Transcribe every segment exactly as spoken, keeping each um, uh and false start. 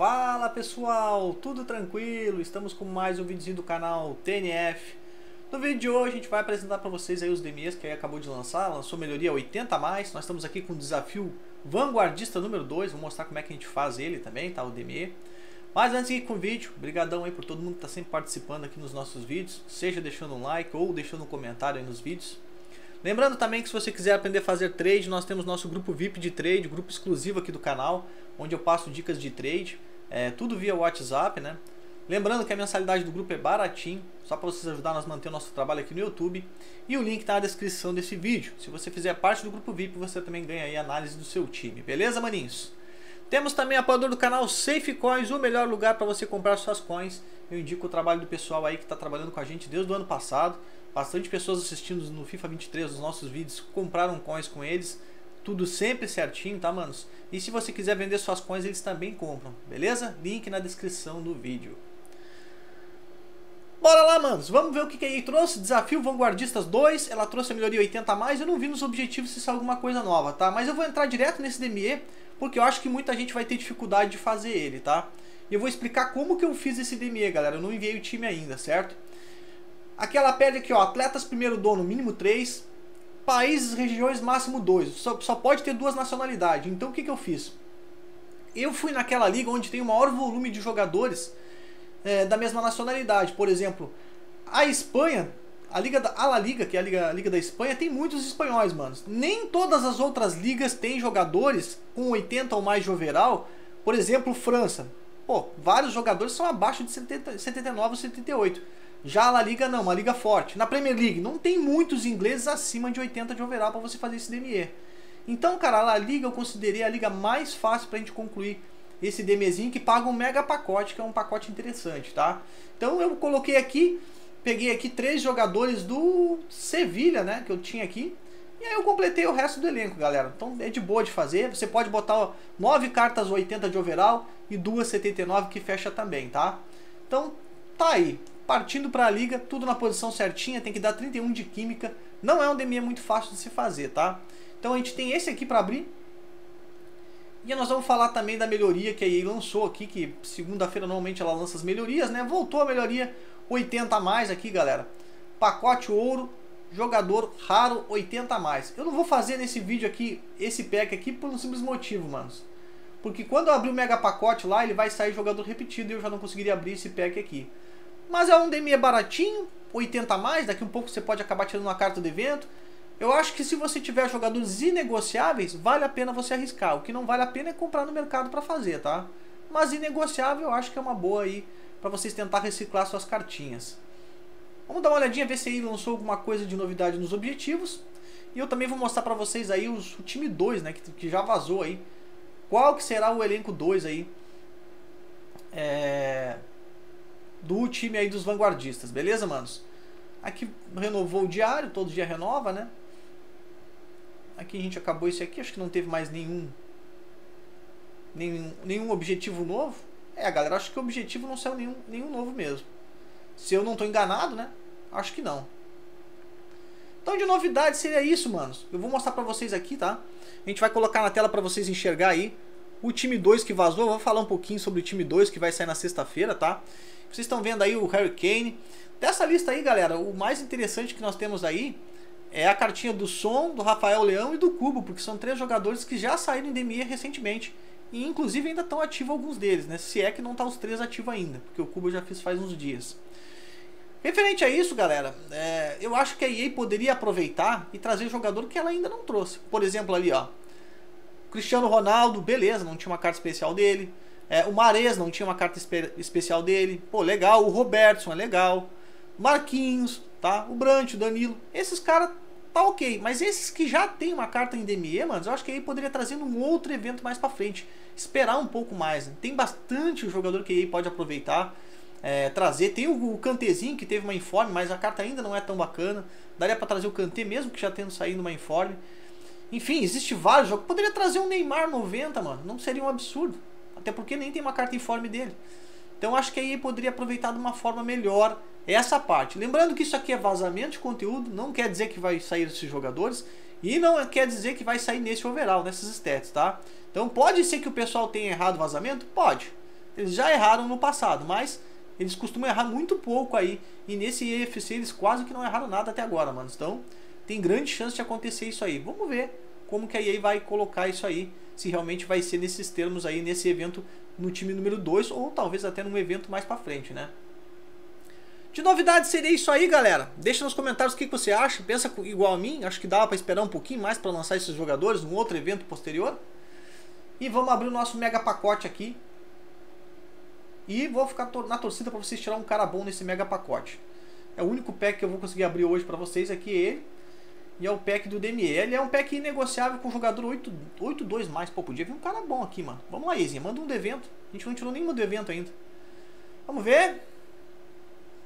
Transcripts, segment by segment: Fala pessoal, tudo tranquilo? Estamos com mais um videozinho do canal T N F. No vídeo de hoje a gente vai apresentar para vocês aí os D M Es que aí acabou de lançar, lançou melhoria oitenta a mais. Nós estamos aqui com o desafio Vanguardista número dois, vou mostrar como é que a gente faz ele também, tá? O D M E. Mas antes de ir com o vídeo, brigadão aí por todo mundo que está sempre participando aqui nos nossos vídeos, seja deixando um like ou deixando um comentário aí nos vídeos. Lembrando também que se você quiser aprender a fazer trade, nós temos nosso grupo V I P de trade, grupo exclusivo aqui do canal, onde eu passo dicas de trade, é, tudo via WhatsApp, né? Lembrando que a mensalidade do grupo é baratinho, só para vocês ajudar nós a manter o nosso trabalho aqui no YouTube. E o link está na descrição desse vídeo. Se você fizer parte do grupo V I P, você também ganha aí a análise do seu time, beleza, maninhos? Temos também o apoiador do canal SAFECOINS, o melhor lugar para você comprar suas coins. Eu indico o trabalho do pessoal aí que está trabalhando com a gente desde o ano passado. Bastante pessoas assistindo no FIFA vinte e três os nossos vídeos, compraram coins com eles. Tudo sempre certinho, tá, manos? E se você quiser vender suas coins, eles também compram, beleza? Link na descrição do vídeo. Bora lá, manos! Vamos ver o que que aí trouxe. Desafio Vanguardistas dois, ela trouxe a melhoria oitenta a mais. Eu não vi nos objetivos se saiu alguma coisa nova, tá? Mas eu vou entrar direto nesse D M E, porque eu acho que muita gente vai ter dificuldade de fazer ele, tá? E eu vou explicar como que eu fiz esse D M E, galera. Eu não enviei o time ainda, certo? Aqui ela pede aqui, ó, atletas primeiro dono, mínimo três. Países, regiões, máximo dois. Só, só pode ter duas nacionalidades. Então o que que eu fiz? Eu fui naquela liga onde tem o maior volume de jogadores... É, da mesma nacionalidade. Por exemplo, a Espanha, a Liga da a La Liga, que é a Liga, a Liga da Espanha, tem muitos espanhóis, mano. Nem todas as outras ligas têm jogadores com oitenta ou mais de overall. Por exemplo, França. Pô, vários jogadores são abaixo de setenta, setenta e nove ou setenta e oito. Já a La Liga não, uma liga forte. Na Premier League não tem muitos ingleses acima de oitenta de overall para você fazer esse D M E. Então, cara, a La Liga eu considerei a liga mais fácil pra gente concluir esse DMzinho, que paga um mega pacote, que é um pacote interessante, tá? Então eu coloquei aqui, peguei aqui três jogadores do Sevilha, né, que eu tinha aqui, e aí eu completei o resto do elenco, galera. Então é de boa de fazer, você pode botar ó, nove cartas oitenta de overall e duas setenta e nove que fecha também, tá? Então tá aí, partindo pra liga, tudo na posição certinha, tem que dar trinta e um de química, não é um D M E muito fácil de se fazer, tá? Então a gente tem esse aqui pra abrir. E nós vamos falar também da melhoria que a E A lançou aqui, que segunda-feira normalmente ela lança as melhorias, né? Voltou a melhoria oitenta a mais aqui, galera. Pacote ouro, jogador raro oitenta a mais. Eu não vou fazer nesse vídeo aqui, esse pack aqui, por um simples motivo, manos. Porque quando eu abrir o mega pacote lá, ele vai sair jogador repetido e eu já não conseguiria abrir esse pack aqui. Mas é um D M E baratinho, oitenta a mais, daqui um pouco você pode acabar tirando uma carta do evento. Eu acho que se você tiver jogadores inegociáveis, vale a pena você arriscar. O que não vale a pena é comprar no mercado para fazer, tá? Mas inegociável eu acho que é uma boa aí para vocês tentar reciclar suas cartinhas. Vamos dar uma olhadinha, ver se aí lançou alguma coisa de novidade nos objetivos. E eu também vou mostrar para vocês aí os, o time dois, né? Que, que já vazou aí. Qual que será o elenco dois aí? É... Do time aí dos vanguardistas, beleza, manos? Aqui renovou o diário, todo dia renova, né? Aqui a gente acabou isso aqui, acho que não teve mais nenhum, nenhum, nenhum objetivo novo. É, galera, acho que o objetivo não saiu nenhum, nenhum novo mesmo. Se eu não tô enganado, né? Acho que não. Então, de novidade seria isso, manos. Eu vou mostrar pra vocês aqui, tá? A gente vai colocar na tela pra vocês enxergar aí o time dois que vazou. Eu vou falar um pouquinho sobre o time dois que vai sair na sexta-feira, tá? Vocês estão vendo aí o Harry Kane. Dessa lista aí, galera, o mais interessante que nós temos aí... É a cartinha do Son, do Rafael Leão e do Cubo, porque são três jogadores que já saíram em D M I recentemente. E inclusive ainda estão ativos alguns deles, né? Se é que não tá os três ativos ainda, porque o Cubo eu já fiz faz uns dias. Referente a isso, galera, é, eu acho que a E A poderia aproveitar e trazer jogador que ela ainda não trouxe. Por exemplo, ali, ó. Cristiano Ronaldo, beleza, não tinha uma carta especial dele. É, o Mares não tinha uma carta espe especial dele. Pô, legal. O Robertson é legal. Marquinhos, tá? O Brant, o Danilo. Esses caras tá ok. Mas esses que já tem uma carta em D M E, mano, eu acho que a E A poderia trazer num outro evento mais pra frente. Esperar um pouco mais. Né? Tem bastante jogador que a E A pode aproveitar, é, trazer. Tem o, o Kantezinho, que teve uma informe, mas a carta ainda não é tão bacana. Daria pra trazer o Kante mesmo, que já tendo saído uma informe. Enfim, existe vários jogos. Poderia trazer um Neymar noventa, mano. Não seria um absurdo. Até porque nem tem uma carta informe dele. Então acho que a E A poderia aproveitar de uma forma melhor essa parte. Lembrando que isso aqui é vazamento de conteúdo, não quer dizer que vai sair esses jogadores e não quer dizer que vai sair nesse overall, nessas stats, tá? Então pode ser que o pessoal tenha errado o vazamento? Pode. Eles já erraram no passado, mas eles costumam errar muito pouco aí. E nesse E F C eles quase que não erraram nada até agora, mano. Então tem grande chance de acontecer isso aí. Vamos ver como que a E A vai colocar isso aí. Se realmente vai ser nesses termos aí, nesse evento, no time número dois. Ou talvez até num evento mais pra frente, né? De novidade seria isso aí, galera. Deixa nos comentários o que, que você acha. Pensa igual a mim. Acho que dava pra esperar um pouquinho mais pra lançar esses jogadores num outro evento posterior. E vamos abrir o nosso mega pacote aqui. E vou ficar na torcida pra vocês tirar um cara bom nesse mega pacote. É o único pack que eu vou conseguir abrir hoje pra vocês aqui, ele. E é o pack do D M E. Ele é um pack inegociável com jogador oito dois mais. Pô, podia vir um cara bom aqui, mano. Vamos lá, Izinha. Manda um do evento. A gente não tirou nenhuma do evento ainda. Vamos ver.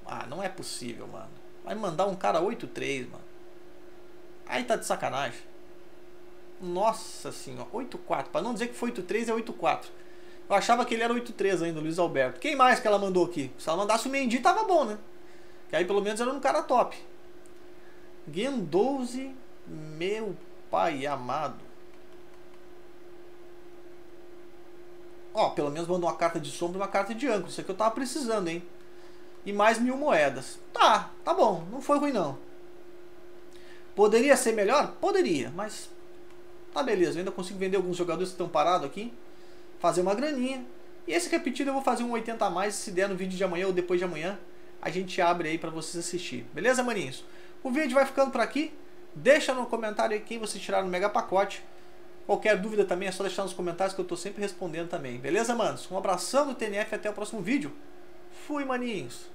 Ah, não é possível, mano. Vai mandar um cara oito três, mano. Aí tá de sacanagem. Nossa senhora. oito quatro. Pra não dizer que foi oito três, é oito quatro. Eu achava que ele era oito três ainda, o Luiz Alberto. Quem mais que ela mandou aqui? Se ela mandasse o Mendy, tava bom, né? Que aí pelo menos era um cara top. Guendouzi, meu pai amado. Ó, pelo menos mandou uma carta de sombra e uma carta de ângulo. Isso aqui eu tava precisando, hein? E mais mil moedas. Tá, tá bom. Não foi ruim, não. Poderia ser melhor? Poderia, mas... tá, beleza. Eu ainda consigo vender alguns jogadores que estão parados aqui. Fazer uma graninha. E esse repetido eu vou fazer um oitenta a mais. Se der no vídeo de amanhã ou depois de amanhã, a gente abre aí pra vocês assistirem. Beleza, maninhos? O vídeo vai ficando por aqui. Deixa no comentário aí quem vocês tiraram no mega pacote. Qualquer dúvida também é só deixar nos comentários que eu tô sempre respondendo também. Beleza, manos? Um abração do T N F e até o próximo vídeo. Fui, maninhos!